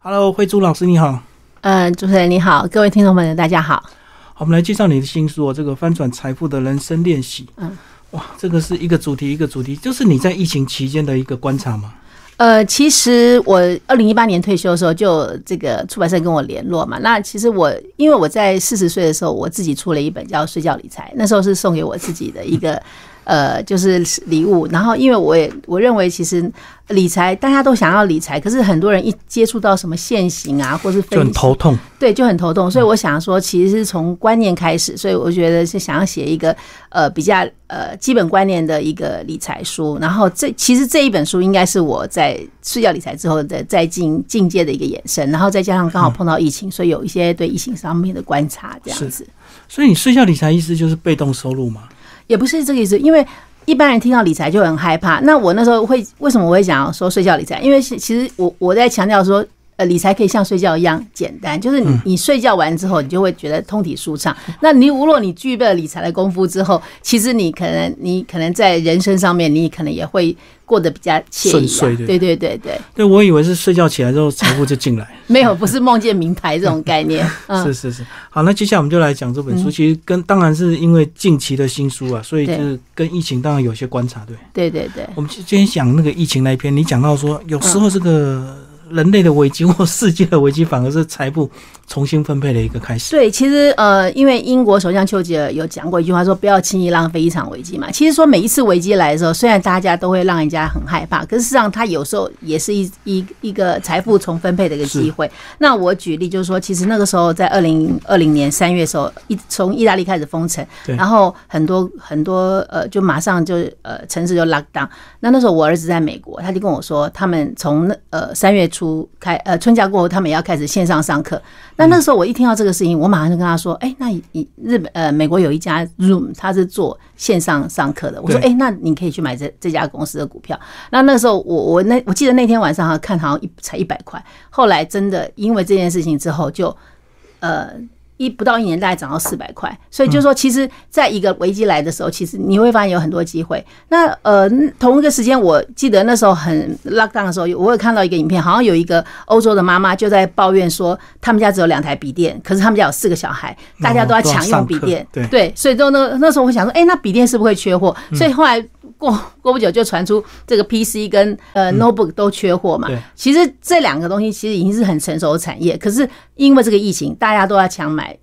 Hello， 慧珠老师你好。主持人你好，各位听众朋友大家好。好，我们来介绍你的新书哦，这个翻转财富的人生练习。哇，这个是一个主题一个主题，就是你在疫情期间的一个观察吗？其实我2018年退休的时候，就这个出版社跟我联络嘛。那其实我因为我在40岁的时候，我自己出了一本叫《睡觉理财》，那时候是送给我自己的一个就是礼物。然后因为我认为其实理财大家都想要理财，可是很多人一接触到什么现行啊或是分析就很头痛，对，就很头痛。所以我想说其实是从观念开始，所以我觉得是想要写一个比较基本观念的一个理财书。然后其实这一本书应该是我在睡觉理财之后的再进阶的一个延伸，然后再加上刚好碰到疫情，所以有一些对疫情上面的观察这样子。所以你睡觉理财意思就是被动收入吗？也不是这个意思，因为一般人听到理财就很害怕。那我那时候为什么我会想要说睡觉理财？因为其实我在强调说，理财可以像睡觉一样简单，就是你睡觉完之后，你就会觉得通体舒畅。那你如果你具备了理财的功夫之后，其实你可能在人生上面，你可能也会过得比较惬意啊。对，我以为是睡觉起来之后财富就进来，没有，不是梦见名牌这种概念。是。好，那接下来我们就来讲这本书。其实当然是因为近期的新书啊，所以就是跟疫情当然有些观察，对。我们今天讲那个疫情那一篇，你讲到说有时候这个人类的危机或世界的危机反而是财富重新分配的一个开始。对，其实因为英国首相丘吉尔有讲过一句话，说不要轻易浪费一场危机嘛。其实说每一次危机来的时候，虽然大家都会让人家很害怕，可是事实上它有时候也是一个财富重分配的一个机会。那我举例就是说，其实那个时候在2020年3月的时候，从意大利开始封城，然后很多就马上就城市就 lockdown。那时候我儿子在美国，他就跟我说，他们从3月初春假过后，他们也要开始线上上课。那时候我一听到这个事情，我马上就跟他说：“哎，那美国有一家 Zoom， 他是做线上上课的。”我说：“哎，那你可以去买这家公司的股票。”那时候我记得那天晚上看好像才100块，后来真的因为这件事情之后就不到一年大概涨到400块。所以就是说，其实在一个危机来的时候，其实你会发现有很多机会。那同一个时间，我记得那时候很 lockdown 的时候，我有看到一个影片，好像有一个欧洲的妈妈就在抱怨说，他们家只有2台笔电，可是他们家有4个小孩，大家都要抢用笔电。对，所以那时候我想说，那笔电是不是会缺货？所以后来过不久就传出这个 PC 跟notebook 都缺货嘛。其实这两个东西其实已经是很成熟的产业，可是因为这个疫情，大家都要抢买，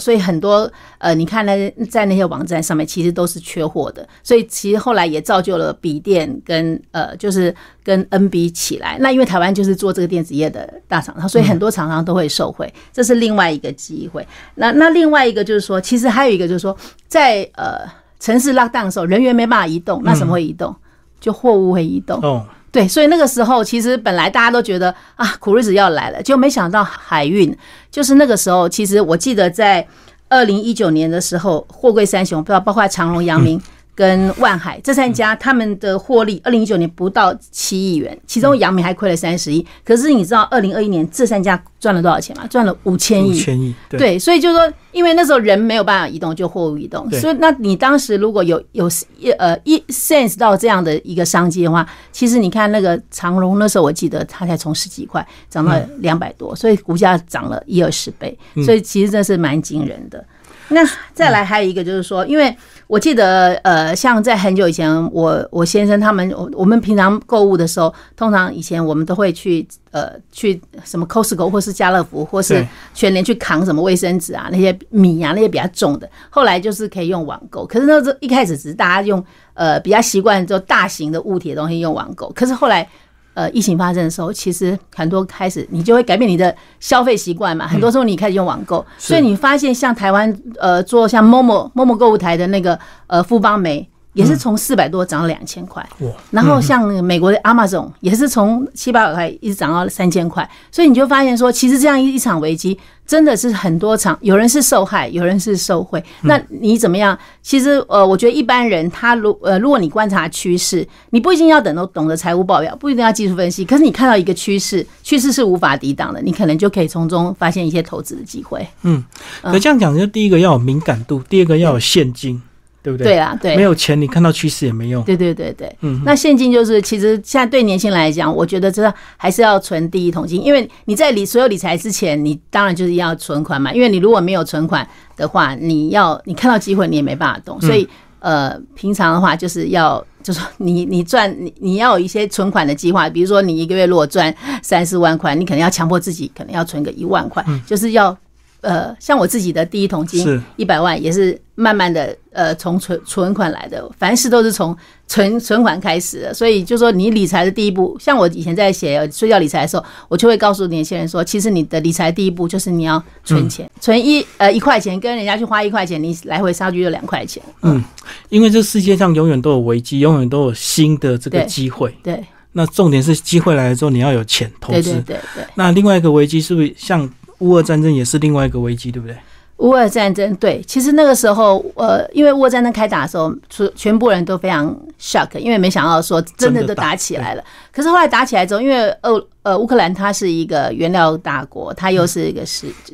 所以很多你看在那些网站上面其实都是缺货的，所以其实后来也造就了笔电跟就是跟 NB 起来。那因为台湾就是做这个电子业的大厂商，所以很多厂商都会受惠，这是另外一个机会。那另外一个就是说，其实还有一个就是说，在城市 lockdown 的时候，人员没办法移动，那什么会移动？就货物会移动。对，所以那个时候其实本来大家都觉得苦日子要来了，就没想到海运。就是那个时候，其实我记得在2019年的时候，货柜三雄，包括长荣、阳明跟万海这3家，他们的获利2019年不到7亿元，其中阳明还亏了30亿。可是你知道2021年这3家赚了多少钱吗？赚了5000亿。对，所以就是说，因为那时候人没有办法移动，就货物移动，所以那你当时如果有sense 到这样的一个商机的话，其实你看那个长荣那时候，我记得它才从10几块涨到200多，所以股价涨了1-20倍，所以其实这是蛮惊人的。那再来还有一个就是说，因为我记得像在很久以前，我先生他们，我们平常购物的时候，通常以前我们都会去什么 Costco 或是家乐福或是全联去扛什么卫生纸啊，那些米啊，那些比较重的，后来就是可以用网购。可是那时候一开始只是大家用比较习惯就大型的物体的东西用网购，可是后来疫情发生的时候，其实很多开始你就会改变你的消费习惯嘛。很多时候你开始用网购，所以你发现像台湾做像 Momo 购物台的那个富邦媒也是从400多涨到2000块，然后像美国的 Amazon 也是从700-800块一直涨到3000块。所以你就发现说，其实这样一场危机真的是很多场，有人是受害，有人是受惠。那你怎么样？其实我觉得一般人他如果你观察趋势，你不一定要懂得财务报表，不一定要技术分析，可是你看到一个趋势，趋势是无法抵挡的，你可能就可以从中发现一些投资的机会。可这样讲，就第一个要有敏感度，第二个要有现金。对不对？对啊，对，没有钱你看到趋势也没用。对对对对，嗯。那现金就是，其实现在对年轻人来讲，我觉得这还是要存第一桶金，因为你在所有理财之前，你当然就是要存款嘛，因为你如果没有存款的话，你看到机会你也没办法动，所以平常的话就是要。就是你要有一些存款的计划，比如说你一个月如果赚3-4万块，你可能要强迫自己可能要存个1万块，就是要像我自己的第一桶金100万也是慢慢的从存款来的，凡事都是从存款开始的，所以就说你理财的第一步，像我以前在写睡觉理财的时候，我就会告诉年轻人说，其实你的理财第一步就是你要存钱，存1块钱跟人家去花1块钱，你来回差距就2块钱。嗯，因为这世界上永远都有危机，永远都有新的这个机会。对。那重点是机会来了之后，你要有钱投资。对对对对。那另外一个危机是不是像？乌俄战争也是另外一个危机，对不对？乌俄战争，对，其实那个时候，因为乌俄战争开打的时候，全部人都非常 shock， 因为没想到说真的都打起来了。可是后来打起来之后，因为乌克兰它是一个原料大国，它又是一个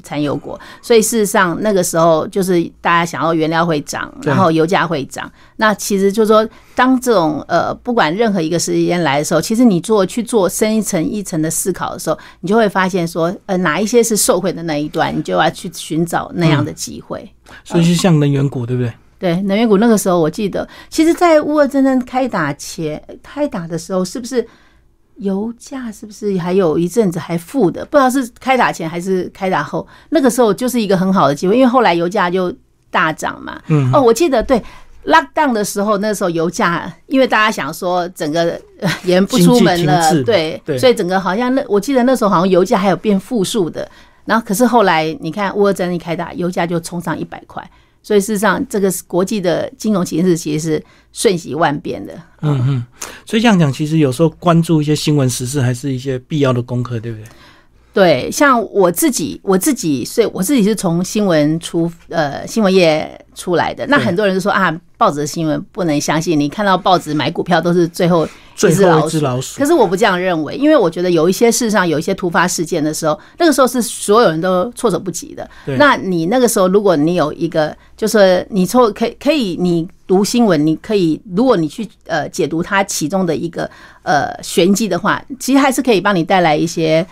产油国，所以事实上那个时候就是大家想要原料会涨，然后油价会涨。那其实就是说，当这种不管任何一个时间来的时候，其实你去做深一层一层的思考的时候，你就会发现说，哪一些是受惠的那一端，你就要去寻找那样的机会。所以是像能源股，对不对？对，能源股那个时候我记得，其实在乌俄战争开打的时候，是不是油价是不是还有一阵子还负的？不知道是开打前还是开打后，那个时候就是一个很好的机会，因为后来油价就大涨嘛。嗯，哦，我记得对。Lockdown 的时候，那时候油价，因为大家想说整个人不出门了，对，所以整个好像我记得那时候好像油价还有变负数的，然后可是后来你看乌俄战争一开打，油价就冲上100块，所以事实上这个国际的金融形势其实是瞬息万变的。嗯嗯，所以这样讲，其实有时候关注一些新闻时事还是一些必要的功课，对不对？对，像我自己，所以我自己是从新闻业出来的。那很多人就说啊，报纸的新闻不能相信，你看到报纸买股票都是最后一只老鼠。可是我不这样认为，因为我觉得有一些事实上有一些突发事件的时候，那个时候是所有人都措手不及的。那你那个时候，如果你有一个，就是你可以你读新闻，你可以如果你去解读它其中的一个玄机的话，其实还是可以帮你带来一些。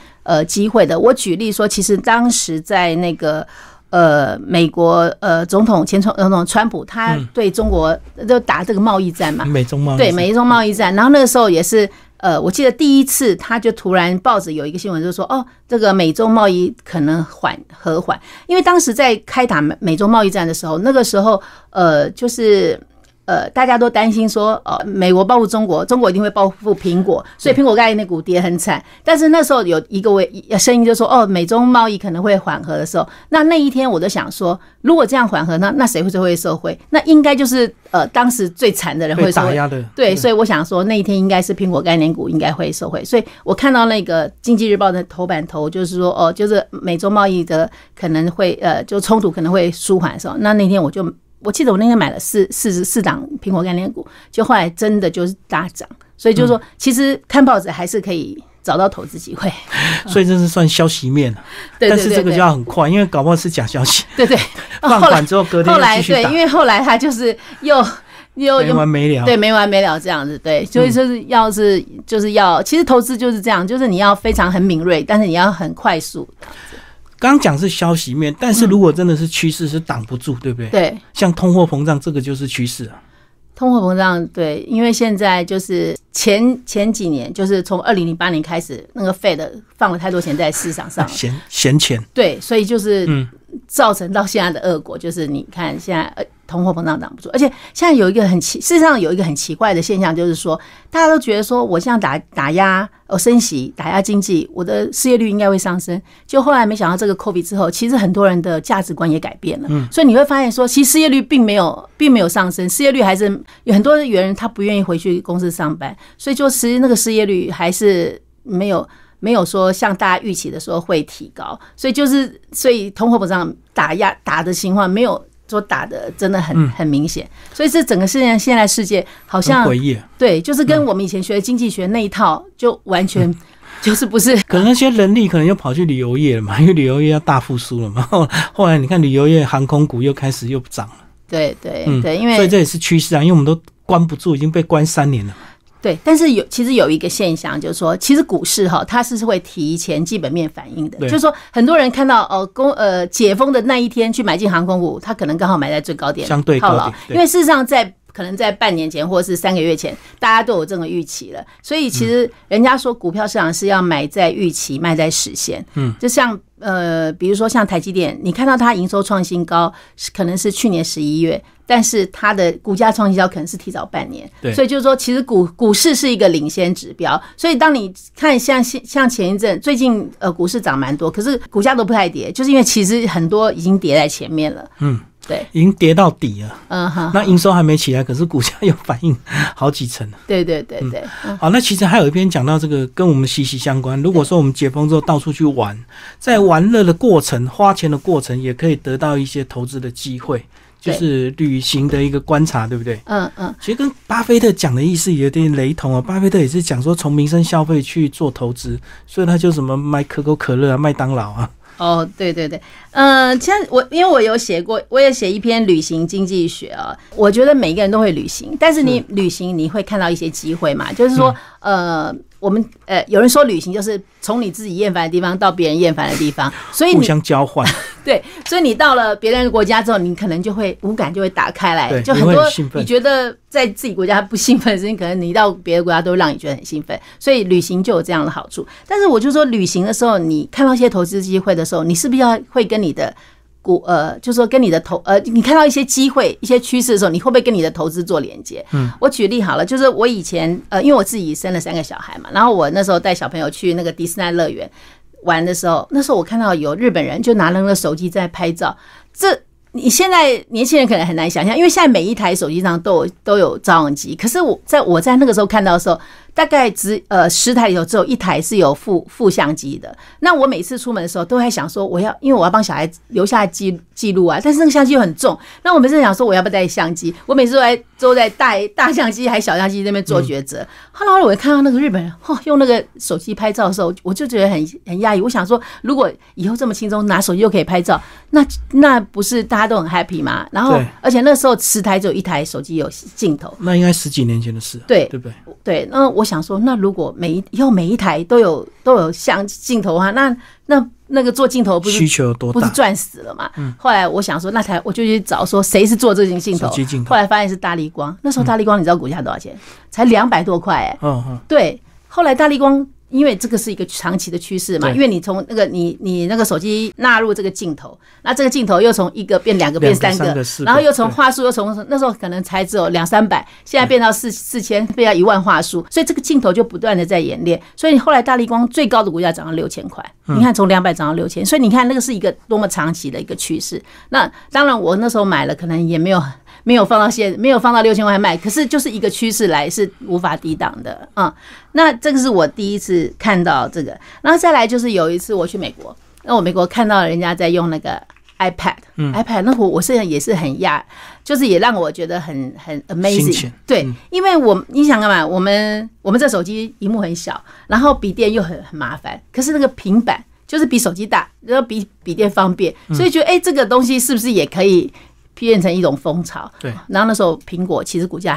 机会的，我举例说，其实当时在那个美国前总统川普，他对中国就打这个贸易战嘛，美中贸易战，然后那个时候也是我记得第一次他就突然报纸有一个新闻就说，哦，这个美中贸易可能和缓，因为当时在开打美中贸易战的时候，那个时候就是。大家都担心说，美国报复中国，中国一定会报复苹果，所以苹果概念那股跌很惨。但是那时候有一个声音就说，哦，美中贸易可能会缓和的时候，那一天我就想说，如果这样缓和，那谁会受惠？那应该就是当时最惨的人会受惠。对，所以我想说那一天应该是苹果概念股应该会受惠。所以我看到那个《经济日报》的头版头就是说，哦，就是美中贸易的可能会就冲突可能会舒缓的时候，那天我记得我那天买了四档苹果概念股，就后来真的就是大涨，所以就是说，其实看报纸还是可以找到投资机会，所以这是算消息面，但是这个就要很快，因为搞不好是假消息。对对，放款之后隔天继续打。对，因为后来他就是又没完没了，对，没完没了这样子，对，所以就是要，其实投资就是这样，就是你要非常很敏锐，但是你要很快速。刚讲是消息面，但是如果真的是趋势是挡不住，对不对？对，像通货膨胀这个就是趋势啊。通货膨胀，对，因为现在就是前几年，就是从2008年开始，那个 Fed 放了太多钱在市场上，闲钱，对，所以就是造成到现在的恶果，就是你看现在通货膨胀挡不住，而且现在事实上有一个很奇怪的现象，就是说大家都觉得说我现在打压升息，打压经济，我的失业率应该会上升，就后来没想到这个 COVID 之后，其实很多人的价值观也改变了，所以你会发现说，其实失业率并没有上升，失业率还是有很多的人他不愿意回去公司上班。所以就其实那个失业率还是没有说像大家预期的说会提高，所以通货膨胀打的情况没有说打的真的很明显，所以这整个现在世界好像诡异，对，就是跟我们以前学的经济学那一套就完全就是不是，可能那些人力可能又跑去旅游业了嘛，因为旅游业要大复苏了嘛，后来你看旅游业航空股又开始又涨了。对对对，因为所以这也是趋势啊，因为我们都关不住，已经被关3年了。对，但是其实有一个现象，就是说，其实股市哈，它是会提前基本面反应的。就是说，很多人看到解封的那一天去买进航空股，他可能刚好买在最高点，相对高点。因为事实上在可能在半年前或是3个月前，大家都有这个预期了。所以其实人家说股票市场是要买在预期，卖在实现。嗯，就像比如说像台积电，你看到它营收创新高，可能是去年11月。但是它的股价创新高可能是提早半年，所以就是说，其实股市是一个领先指标。所以当你看像前一阵最近股市涨蛮多，可是股价都不太跌，就是因为其实很多已经跌在前面了。嗯，对，已经跌到底了。嗯哼，那营收还没起来，可是股价又反应好几成。对对对对。好，那其实还有一篇讲到这个跟我们息息相关。如果说我们解封之后到处去玩，在玩乐的过程、花钱的过程，也可以得到一些投资的机会。就是旅行的一个观察，对不对？嗯嗯，其实跟巴菲特讲的意思有点雷同哦。巴菲特也是讲说从民生消费去做投资，所以他就什么买可口可乐啊、麦当劳啊。哦，对对对，其实因为我有写过，我也写一篇旅行经济学啊。我觉得每个人都会旅行，但是你旅行你会看到一些机会嘛，就是说，我们有人说旅行就是从你自己厌烦的地方到别人厌烦的地方，所以互相交换。对，所以你到了别人的国家之后，你可能就会五感就会打开来，就很多你觉得在自己国家不兴奋的事情，可能你到别的国家都让你觉得很兴奋，所以旅行就有这样的好处。但是我就说，旅行的时候，你看到一些投资机会的时候，你是不是要会跟你的就是说跟你的你看到一些机会、一些趋势的时候，你会不会跟你的投资做连接？嗯，我举例好了，就是我以前因为我自己生了3个小孩嘛，然后我那时候带小朋友去那个迪士尼乐园玩的时候，那时候我看到有日本人就拿那个手机在拍照，你现在年轻人可能很难想象，因为现在每一台手机上都有照相机。可是我在那个时候看到的时候，大概10台里头只有1台是有副相机的。那我每次出门的时候都还想说，因为我要帮小孩留下记录啊，但是那个相机又很重。那我每次想说我要不要带相机？我每次都在带大相机还小相机那边做抉择。后来我看到那个日本人用那个手机拍照的时候，我就觉得很压抑。我想说，如果以后这么轻松拿手机就可以拍照，那不是大家都很 happy 嘛，然后而且那时候10台只有1台手机有镜头，那应该10几年前的事，对对不对？对，那我想说，那如果以后每一台都有像镜头的话，那个做镜头不是需求多大，不是赚死了嘛？后来我想说，我就去找说谁是做这件镜头，后来发现是大立光。那时候大立光你知道股价多少钱？才200多块哎。对，后来大立光。因为这个是一个长期的趋势嘛，因为你从那个你那个手机纳入这个镜头，那这个镜头又从1个变2个变3个，然后又从话术又从那时候可能才只有200-300，现在变到4000，变到10000话术，所以这个镜头就不断的在演练。所以后来大立光最高的股价涨到6000块，你看从200涨到6000，所以你看那个是一个多么长期的一个趋势。那当然我那时候买了，可能也没有放到没有放到6000块卖，可是就是一个趋势来是无法抵挡的啊。那这个是我第一次看到这个，然后再来就是有一次我去美国，那我美国看到人家在用那个 iPad， 那我现在也是很讶，就是也让我觉得很 amazing。对，因为你想干嘛？我们这手机屏幕很小，然后笔电又很麻烦，可是那个平板就是比手机大，然后比笔电方便，所以觉得这个东西是不是也可以？变成一种风潮，对。然后那时候苹果其实股价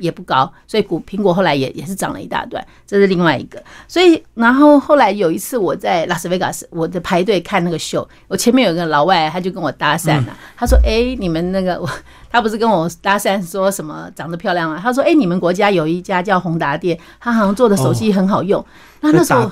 也不高，所以苹果后来也是涨了一大段，这是另外一个。所以然后后来有一次我在拉斯维加斯，我的排队看那个秀，我前面有一个老外，他就跟我搭讪了，他说：“你们那个他不是跟我搭讪说什么长得漂亮啊？”他说：“你们国家有一家叫宏达电，他好像做的手机很好用。”那时候。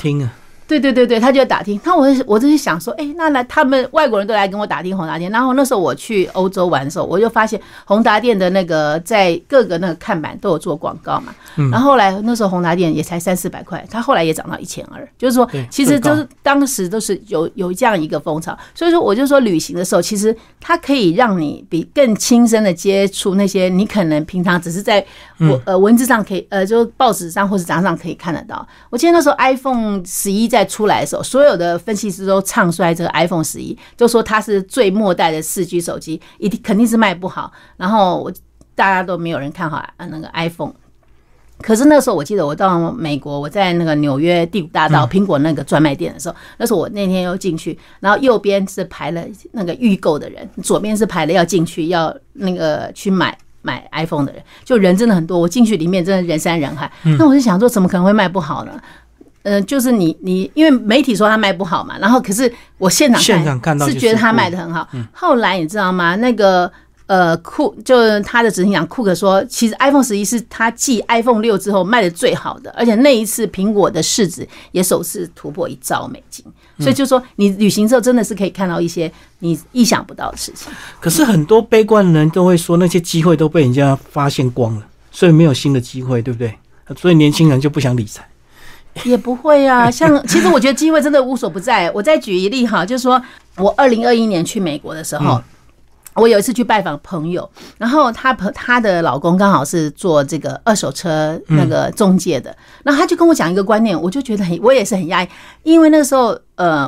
对对对对，他就打听。那我就是想说，那他们外国人都来跟我打听宏达电。然后那时候我去欧洲玩的时候，我就发现宏达电的那个在各个那个看板都有做广告嘛。然后后来那时候宏达电也才300-400块，它后来也涨到1200，就是说其实就是当时都是有这样一个风潮。所以说我就说旅行的时候，其实它可以让你更亲身的接触那些你可能平常只是在文字上可以就报纸上或者杂志上可以看得到。我记得那时候 iPhone 11在出来的时候，所有的分析师都唱衰这个 iPhone 11，就说它是最末代的4G 手机，一定肯定是卖不好。然后大家都没有人看好那个 iPhone。可是那时候我记得我到美国，我在那个纽约第五大道苹果那个专卖店的时候，那时候我那天又进去，然后右边是排了那个预购的人，左边是排了要进去要那个去买 iPhone 的人，就人真的很多。我进去里面真的人山人海，那我就想说怎么可能会卖不好呢？就是你因为媒体说他卖不好嘛，然后可是我现场看到是觉得他卖得很好。后来你知道吗？那个就是他的执行长库克说，其实 iPhone 11是他继 iPhone 6之后卖的最好的，而且那一次苹果的市值也首次突破$1兆美金。所以就说你旅行之后真的是可以看到一些你意想不到的事情。可是很多悲观的人都会说，那些机会都被人家发现光了，所以没有新的机会，对不对？所以年轻人就不想理财。也不会啊，像其实我觉得机会真的无所不在。我再举一例哈，就是说我2021年去美国的时候，我有一次去拜访朋友，然后她的老公刚好是做这个二手车那个中介的，然后他就跟我讲一个观念，我就觉得我也是很压抑，因为那个时候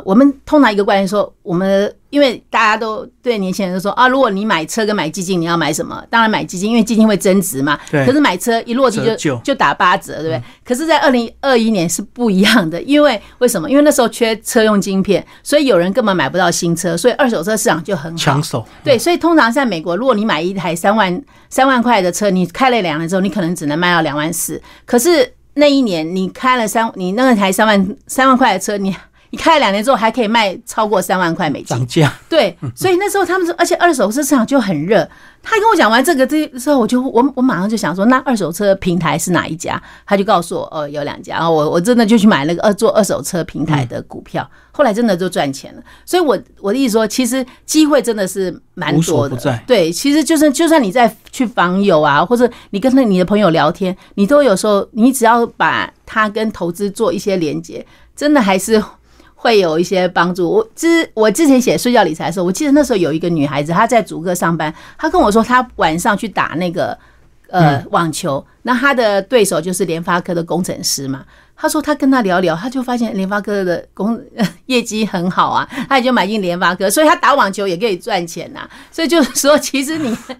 我们通常一个观念说，我们因为大家都对年轻人都说啊，如果你买车跟买基金，你要买什么？当然买基金，因为基金会增值嘛。可是买车一落地就打8折，对不对？可是，在2021年是不一样的，因为为什么？因为那时候缺车用晶片，所以有人根本买不到新车，所以二手车市场就很好抢手。对，所以通常在美国，如果你买一台3万块的车，你开了2年之后，你可能只能卖到2万4。可是那一年你开了你那台3万块的车，你开了2年之后还可以卖超过$30,000美金，涨价。对，所以那时候他们说，而且二手车市场就很热。他跟我讲完这个之后，我马上就想说，那二手车平台是哪一家？他就告诉我，有2家。然后我真的就去买那个做二手车平台的股票，后来真的就赚钱了。所以我的意思说，其实机会真的是蛮多的。对，其实就算你在去访友啊，或者你跟你的朋友聊天，你都有时候你只要把它跟投资做一些连结，真的还是会有一些帮助。我之前写睡觉理财的时候，我记得那时候有一个女孩子，她在竹科上班，她跟我说她晚上去打那个网球，那她的对手就是联发科的工程师嘛。她说她跟他聊聊，她就发现联发科的业绩很好啊，她也就买进联发科，所以她打网球也可以赚钱啊。所以就是说，其实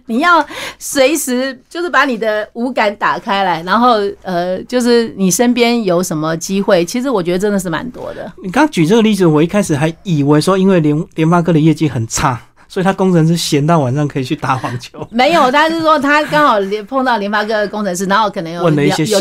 你要随时就是把你的五感打开来，然后就是你身边有什么机会，其实我觉得真的是蛮多的。你刚举这个例子，我一开始还以为说，因为联发科的业绩很差，所以他工程师闲到晚上可以去打网球。没有，他是说他刚好碰到联发科的工程师，然后可能有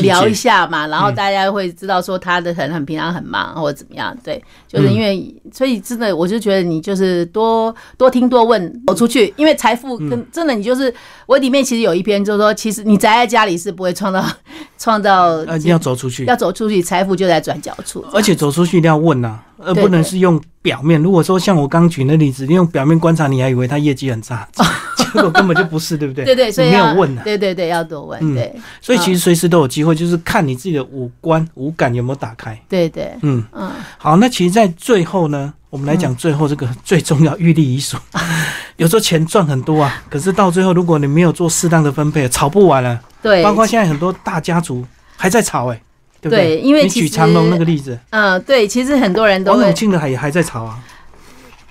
聊一下嘛，然后大家会知道说他的很平常很忙或者怎么样。对，就是因为所以真的我就觉得你就是多听多问，走出去，因为财富跟真的你就是我里面其实有一篇就是说，其实你宅在家里是不会创造要走出去，财富就在转角处，而且走出去一定要问啊。不能是用表面。如果说像我刚举那例子，用表面观察，你还以为他业绩很差，结果根本就不是，对不对？对对，所以没有问啊。对对对，要多问。对，所以其实随时都有机会，就是看你自己的五感有没有打开。对对，好，那其实，在最后呢，我们来讲最后这个最重要，欲立遗属。有时候钱赚很多啊，可是到最后，如果你没有做适当的分配，炒不完了。对，包括现在很多大家族还在炒哎。对，因为你举长隆那个例子，对，其实很多人都王永庆的还在炒啊。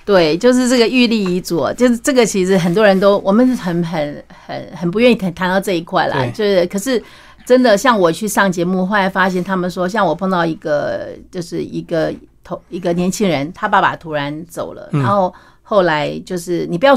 对，就是这个欲立遗嘱，就是这个，其实很多人都我们很不愿意谈到这一块啦。就是，可是真的像我去上节目，后来发现他们说，像我碰到一个就是一个年轻人，他爸爸突然走了，然后后来就是你不要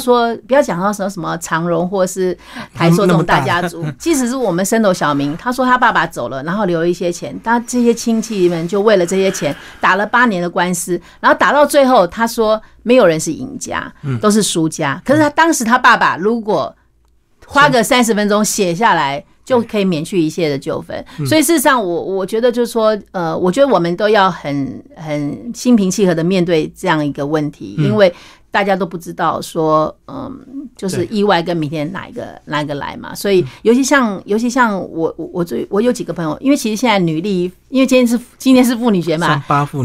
讲到什么长荣或是台塑这种大家族，即使是我们身头小民，他说他爸爸走了，然后留了一些钱，他这些亲戚们就为了这些钱打了8年的官司，然后打到最后，他说没有人是赢家，都是输家。可是他当时他爸爸如果花个30分钟写下来，就可以免去一切的纠纷。所以事实上我觉得就是说我觉得我们都要很心平气和的面对这样一个问题，因为大家都不知道说，就是意外跟明天哪一个来嘛，所以尤其像我有几个朋友，因为其实现在因为今天是妇女节嘛，三八妇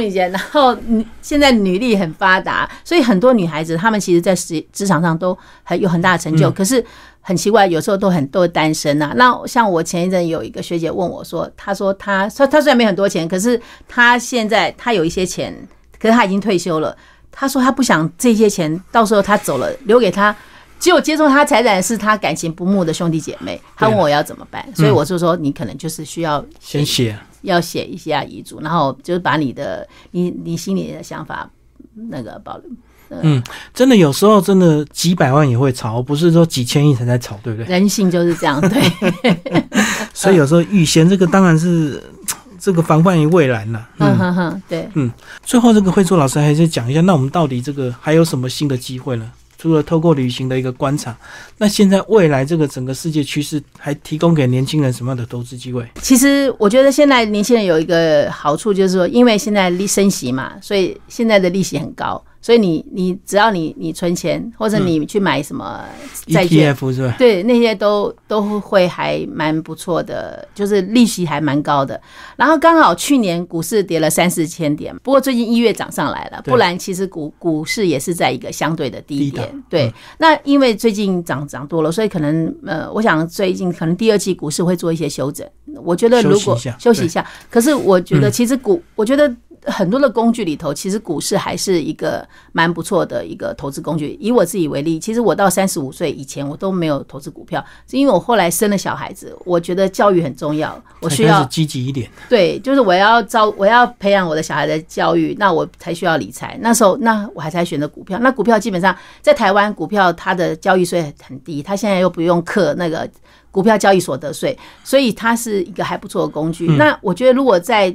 女节，然后现在女力很发达，所以很多女孩子她们其实在职场上都有很大的成就，可是很奇怪，有时候都很多单身啊。那像我前一阵有一个学姐问我说，她说她虽然没很多钱，可是她现在她有一些钱，可是她已经退休了。他说他不想这些钱到时候他走了留给他结果接触他财产是他感情不睦的兄弟姐妹，他问我要怎么办，所以我就说你可能就是需要先写，要写一下遗嘱，然后就是把你的你心里的想法那个保留。嗯，真的有时候真的几百万也会吵，不是说几千亿才在吵，对不对？人性就是这样，对。所以有时候预先这个当然是这个防范于未然啦。嗯哼哼，对。嗯，最后这个慧珠老师还是讲一下，那我们到底这个还有什么新的机会呢？除了透过旅行的一个观察，那现在未来这个整个世界趋势还提供给年轻人什么样的投资机会？其实我觉得现在年轻人有一个好处就是说，因为现在升息嘛，所以现在的利息很高，所以你只要你存钱或者你去买什么债券、ETF 是吧？对，那些都会还蛮不错的，就是利息还蛮高的。然后刚好去年股市跌了3-4千点，不过最近1月涨上来了，不然其实股市也是在一个相对的低点。对，那因为最近涨多了，所以可能我想最近可能第二季股市会做一些修整。我觉得如果休息一下，可是我觉得其实我觉得很多的工具里头，其实股市还是一个蛮不错的一个投资工具。以我自己为例，其实我到35岁以前，我都没有投资股票，是因为我后来生了小孩子，我觉得教育很重要，我需要积极一点。对，就是我要培养我的小孩的教育，那我才需要理财。那时候，那我还才选择股票。那股票基本上在台湾，股票它的交易税很低，它现在又不用课那个股票交易所得税，所以它是一个还不错的工具。那我觉得如果在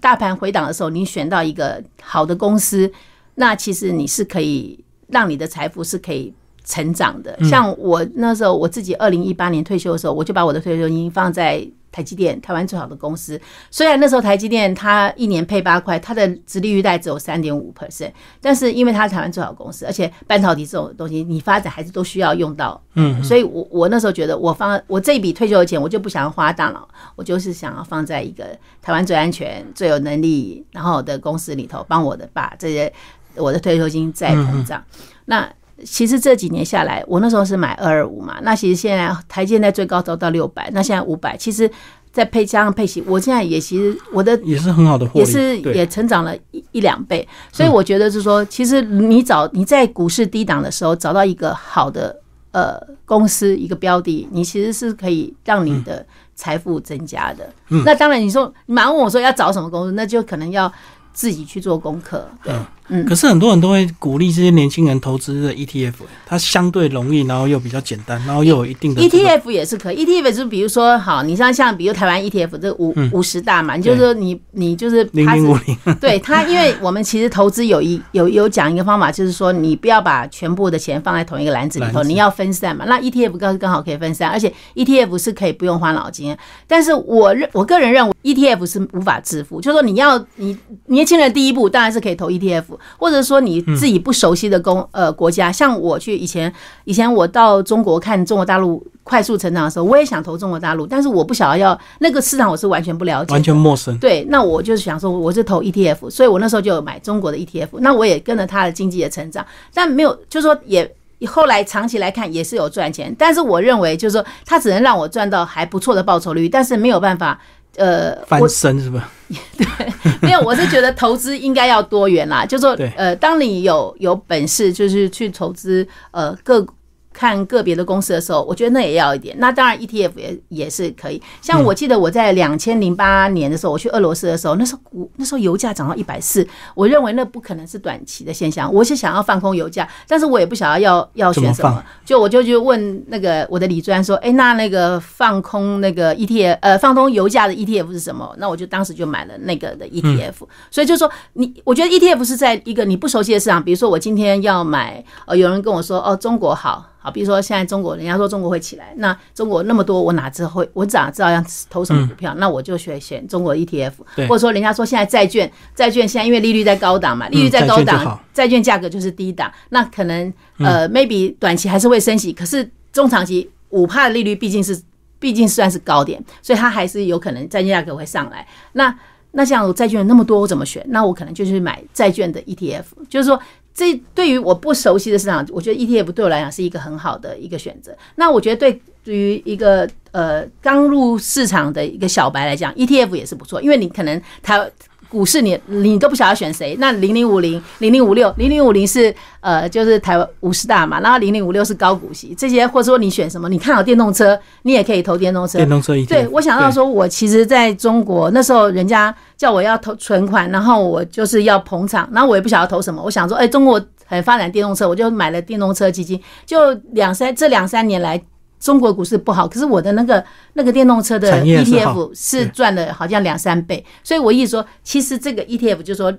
大盘回档的时候，你选到一个好的公司，那其实你是可以让你的财富是可以成长的。像我那时候我自己2018年退休的时候，我就把我的退休金放在台积电，台湾最好的公司。虽然那时候台积电它一年配8块，它的殖利率大概只有 3.5%， 但是因为它是台湾最好的公司，而且半导体这种东西你发展还是都需要用到，所以我那时候觉得我这一笔退休的钱我就不想要花大脑，我就是想要放在一个台湾最安全、最有能力然后的公司里头，帮我的把这些我的退休金再膨胀。那其实这几年下来，我那时候是买225嘛，那其实现在台积电最高到600，那现在500，其实再加上配息，我现在也其实我的也是很好的获利，也成长了1-2倍，所以我觉得是说，其实你在股市低档的时候找到一个好的公司一个标的，你其实是可以让你的财富增加的。那当然你说你马上问我说要找什么公司，那就可能要自己去做功课，对。可是很多人都会鼓励这些年轻人投资的 ETF， 它相对容易，然后又比较简单，然后又有一定的 ETF 也是可以。ETF 就是比如说，好，你像比如台湾 ETF 这50大嘛，你就是说你就是0050，对它，因为我们其实投资有讲一个方法，就是说你不要把全部的钱放在同一个篮子里头，你要分散嘛。那 ETF 刚好可以分散，而且 ETF 是可以不用花脑筋。但是我个人认为 ETF 是无法致富，就是说你年轻人第一步当然是可以投 ETF。或者说你自己不熟悉的国家，像我去以前我到中国看中国大陆快速成长的时候，我也想投中国大陆，但是我不晓得要那个市场，我是完全不了解，完全陌生。对，那我就想说我是投 ETF， 所以我那时候就有买中国的 ETF， 那我也跟着它的经济的成长，但没有就是说也后来长期来看也是有赚钱，但是我认为就是说它只能让我赚到还不错的报酬率，但是没有办法翻身是吧？对，没有，我是觉得投资应该要多元啦，就是说当你有本事就是去投资看个别的公司的时候，我觉得那也要一点。那当然 ETF 也是可以。像我记得我在2008年的时候，我去俄罗斯的时候，那时候油价涨到140，我认为那不可能是短期的现象，我是想要放空油价，但是我也不想要选什么，就我就去问那个我的理专说，哎，那个放空那个 ETF， 放空油价的 ETF 是什么？那我就当时就买了那个的 ETF。所以就说我觉得 ETF 是在一个你不熟悉的市场，比如说我今天要买，有人跟我说哦，中国好，比如说现在中国，人家说中国会起来，那中国那么多，我哪知道要投什么股票？那我就选中国 ETF， 或者说人家说现在债券现在因为利率在高档嘛，利率在高档，债券价格就是低档，那可能maybe 短期还是会升息，可是中长期5%的利率毕竟算是高点，所以它还是有可能债券价格会上来。那像我债券那么多，我怎么选？那我可能就去买债券的 ETF， 就是说。这对于我不熟悉的市场，我觉得 ETF 对我来讲是一个很好的一个选择。那我觉得对于一个刚入市场的一个小白来讲 ，ETF 也是不错，因为你可能股市你都不晓得选谁，那0050、0056、0050是就是台湾50大嘛，然后0056是高股息这些，或者说你选什么，你看好电动车，你也可以投电动车。电动车ETF，对，我想到说，我其实在中国那时候，人家叫我要投存款，然后我就是要捧场，然后我也不晓得投什么，我想说，哎，中国很发展电动车，我就买了电动车基金，就这两三年来。中国股市不好，可是我的那个电动车的 ETF 是赚了好像2-3倍，所以我一直说，其实这个 ETF 就是说，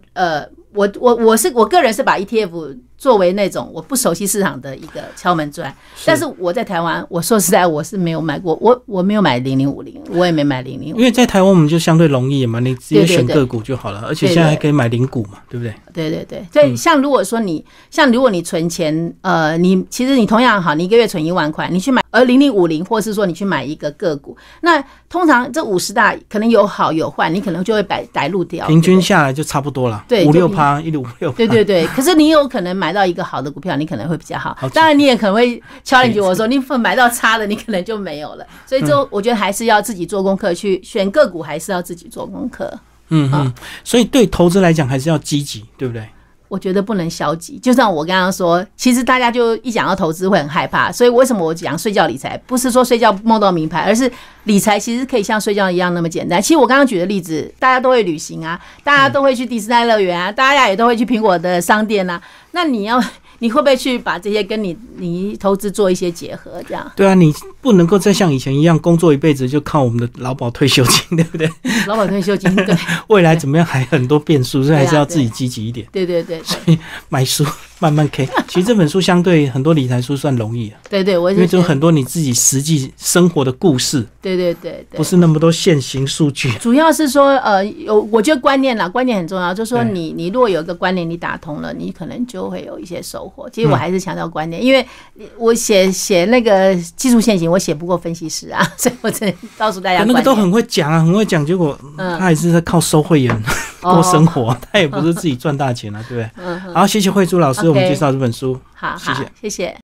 我个人是把 ETF 作为那种我不熟悉市场的一个敲门砖，但是我在台湾，我说实在我是没有买过，我没有买0050，我也没买0050，因为在台湾我们就相对容易嘛，你直接选个股就好了，对对对，而且现在还可以买零股嘛，对不对？对对对，所以像如果说你像如果你存钱，你其实你同样好，你一个月存1万块，你去买0050，或是说你去买一个个股，那通常这50大可能有好有坏，你可能就会摆路掉，平均下来就差不多了，对，5-6%，1-5-6%，对对对。可是你有可能买到一个好的股票，你可能会比较好，当然你也可能会 challenge 我说，你买到差的，你可能就没有了。所以这我觉得还是要自己做功课，去选个股还是要自己做功课。嗯嗯，所以对投资来讲还是要积极，对不对？我觉得不能消极，就像我刚刚说，其实大家就一讲到投资会很害怕，所以为什么我讲睡觉理财，不是说睡觉梦到名牌，而是理财其实可以像睡觉一样那么简单。其实我刚刚举的例子，大家都会旅行啊，大家都会去迪士尼乐园啊，大家也都会去苹果的商店啊，那你会不会去把这些跟你投资做一些结合？这样对啊，你不能够再像以前一样工作一辈子就靠我们的劳保退休金，对不对？劳保退休金，对，未来怎么样还很多变数，所以还是要自己积极一点。对对对，所以买书慢慢 K。其实这本书相对很多理财书算容易啊。对对，因为就很多你自己实际生活的故事。对对对，不是那么多现行数据。主要是说我觉得观念啦，观念很重要。就是说你如果有一个观念你打通了，你可能就会有一些收获。其实我还是强调观点，因为我写那个技术陷阱，我写不过分析师啊，所以我只能告诉大家，那个都很会讲啊，很会讲，结果他还是在靠收会员过生活，他也不是自己赚大钱啊，对不对？好，谢谢慧珠老师，我们介绍这本书，好，谢谢，谢谢。